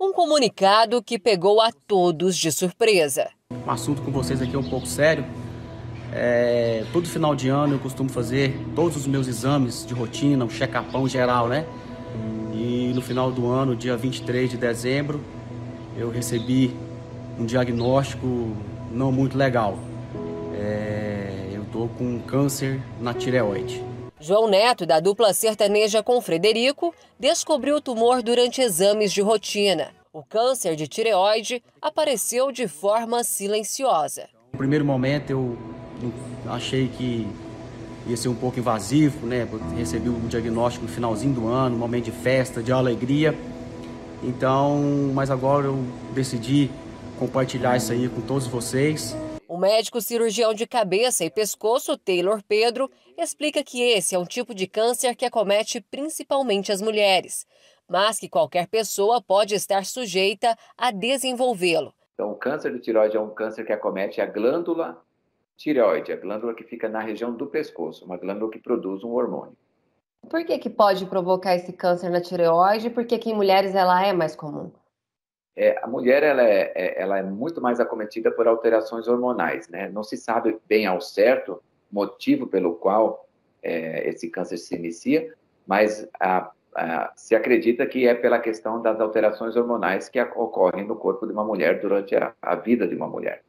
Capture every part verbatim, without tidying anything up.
Um comunicado que pegou a todos de surpresa. Um assunto com vocês aqui é um pouco sério. É, todo final de ano eu costumo fazer todos os meus exames de rotina, um check-upão geral, né? E no final do ano, dia vinte e três de dezembro, eu recebi um diagnóstico não muito legal. É, eu tô com câncer na tireoide. João Neto, da dupla sertaneja com Frederico, descobriu o tumor durante exames de rotina. O câncer de tireoide apareceu de forma silenciosa. No primeiro momento eu achei que ia ser um pouco invasivo, né? Recebi o diagnóstico no finalzinho do ano, um momento de festa, de alegria. Então, mas agora eu decidi compartilhar isso aí com todos vocês. O médico cirurgião de cabeça e pescoço, Taylor Pedro, explica que esse é um tipo de câncer que acomete principalmente as mulheres, mas que qualquer pessoa pode estar sujeita a desenvolvê-lo. Então, o câncer de tireoide é um câncer que acomete a glândula tireoide, a glândula que fica na região do pescoço, uma glândula que produz um hormônio. Por que que pode provocar esse câncer na tireoide? Por que que em mulheres ela é mais comum? É, a mulher ela é, ela é muito mais acometida por alterações hormonais, né? Não se sabe bem ao certo o motivo pelo qual é, esse câncer se inicia, mas a, a, se acredita que é pela questão das alterações hormonais que ocorrem no corpo de uma mulher durante a, a vida de uma mulher.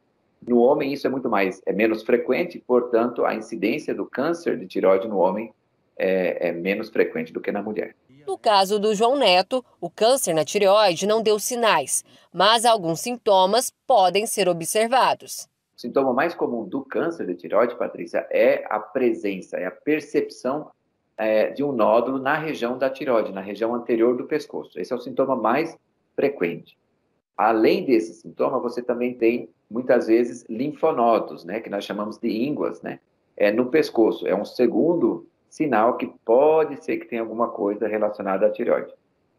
No homem isso é muito mais, é menos frequente, portanto a incidência do câncer de tireoide no homem é, é menos frequente do que na mulher. No caso do João Neto, o câncer na tireoide não deu sinais, mas alguns sintomas podem ser observados. O sintoma mais comum do câncer de tireoide, Patrícia, é a presença, é a percepção é, de um nódulo na região da tireoide, na região anterior do pescoço. Esse é o sintoma mais frequente. Além desse sintoma, você também tem, muitas vezes, linfonodos, né, que nós chamamos de ínguas, né, é, no pescoço. É um segundo sinal que pode ser que tenha alguma coisa relacionada à tireoide.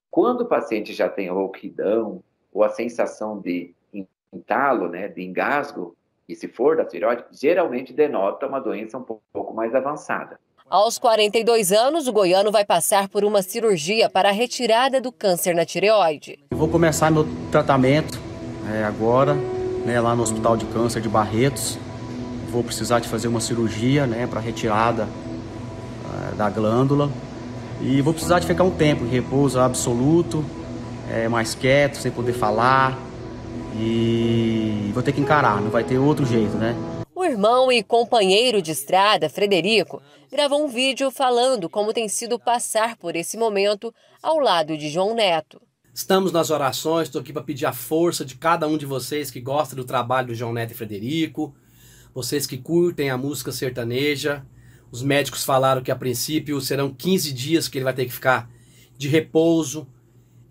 Quando o paciente já tem rouquidão ou a sensação de entalo, né, de engasgo, e se for da tireoide, geralmente denota uma doença um pouco mais avançada. Aos quarenta e dois anos, o goiano vai passar por uma cirurgia para a retirada do câncer na tireoide. Eu vou começar meu tratamento é, agora, né, lá no Hospital de Câncer de Barretos. Vou precisar de fazer uma cirurgia, né, para retirada da glândula, e vou precisar de ficar um tempo em repouso absoluto, é, mais quieto, sem poder falar, e vou ter que encarar, não vai ter outro jeito, né? O irmão e companheiro de estrada, Frederico, gravou um vídeo falando como tem sido passar por esse momento ao lado de João Neto. Estamos nas orações, estou aqui para pedir a força de cada um de vocês que gosta do trabalho do João Neto e Frederico, vocês que curtem a música sertaneja. Os médicos falaram que a princípio serão quinze dias que ele vai ter que ficar de repouso,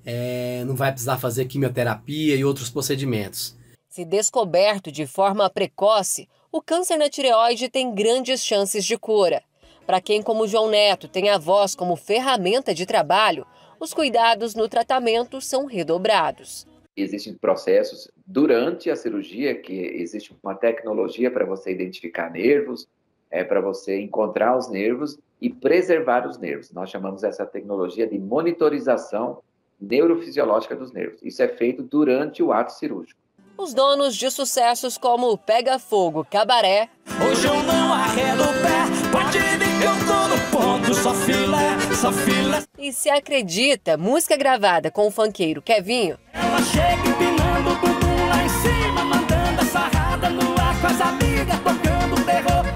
é, não vai precisar fazer quimioterapia e outros procedimentos. Se descoberto de forma precoce, o câncer na tireoide tem grandes chances de cura. Para quem, como João Neto, tem a voz como ferramenta de trabalho, os cuidados no tratamento são redobrados. Existem processos durante a cirurgia, que existe uma tecnologia para você identificar nervos, é para você encontrar os nervos e preservar os nervos. Nós chamamos essa tecnologia de monitorização neurofisiológica dos nervos. Isso é feito durante o ato cirúrgico. Os donos de sucessos como Pega Fogo Cabaré. Hoje eu não arredo o pé, pode vir, eu tô no ponto, só filé, só filé. E Se Acredita, música gravada com o funkeiro Kevinho. Ela chega empinando o bumbum lá em cima, mandando a sarrada no ar com as amigas, tocando terror.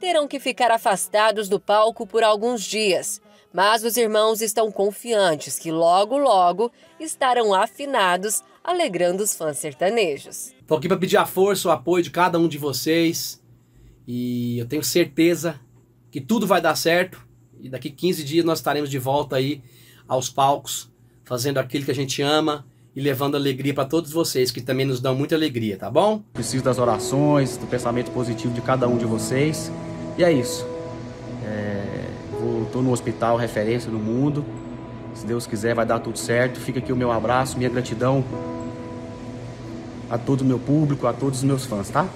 Terão que ficar afastados do palco por alguns dias, mas os irmãos estão confiantes que logo, logo estarão afinados, alegrando os fãs sertanejos. Estou aqui para pedir a força, o apoio de cada um de vocês, e eu tenho certeza que tudo vai dar certo, e daqui quinze dias nós estaremos de volta aí aos palcos, fazendo aquilo que a gente ama, e levando alegria para todos vocês, que também nos dão muita alegria, tá bom? Preciso das orações, do pensamento positivo de cada um de vocês. E é isso. É, vou, tô no hospital, referência no mundo. Se Deus quiser, vai dar tudo certo. Fica aqui o meu abraço, minha gratidão a todo o meu público, a todos os meus fãs, tá?